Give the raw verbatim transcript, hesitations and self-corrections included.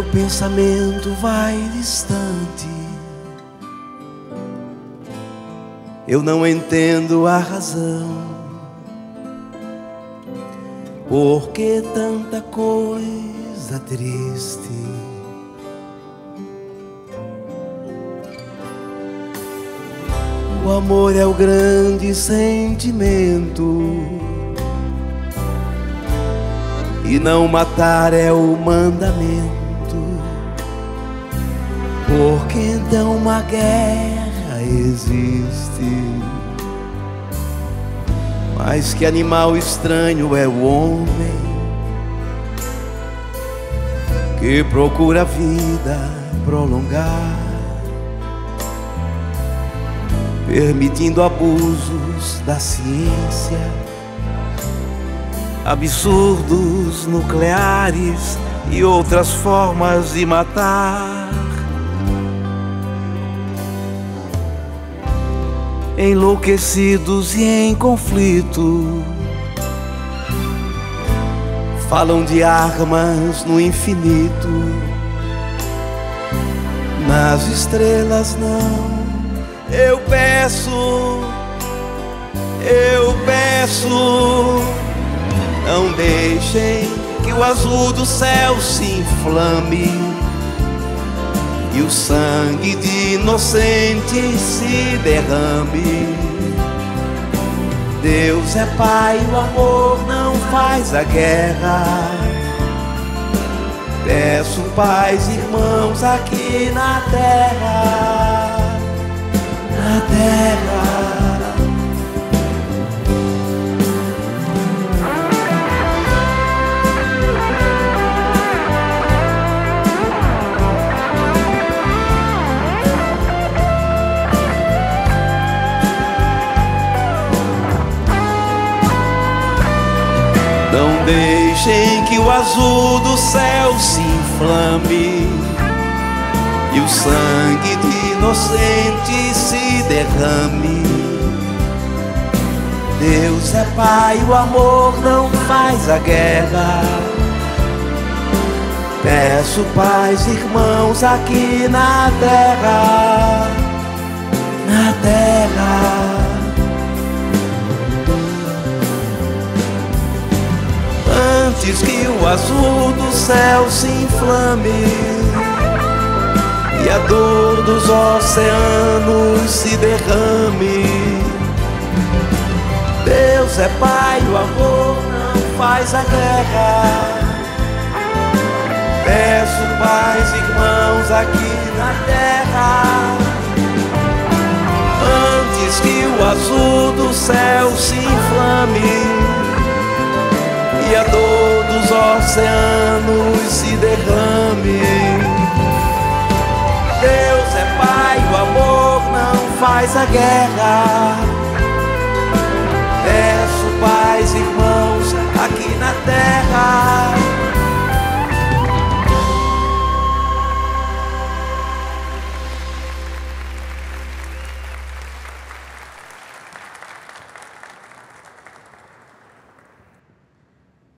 meu pensamento vai distante. Eu não entendo a razão, porque tanta coisa triste. O amor é o grande sentimento, e não matar é o mandamento, porque então uma guerra existe. Mas que animal estranho é o homem que procura a vida prolongar, permitindo abusos da ciência, absurdos nucleares e outras formas de matar. Enlouquecidos e em conflito, falam de armas no infinito. Nas estrelas não, eu peço, eu peço, não deixem que o azul do céu se inflame e o sangue de inocentes se derrame. Deus é Pai, o amor não faz a guerra. Peço paz, irmãos, aqui na terra, na terra. Não deixem que o azul do céu se inflame e o sangue de inocentes se derrame. Deus é Pai, o amor não faz a guerra. Peço paz, irmãos, aqui na terra, na terra. Antes que o azul do céu se inflame e a dor dos oceanos se derrame. Deus é Pai, o amor não faz a guerra. Peço paz, irmãos, aqui na terra. Antes que o azul do céu se inflame e a dor dos oceanos se derrame. Deus é Pai, o amor não faz a guerra. Peço paz, irmãos, aqui na terra.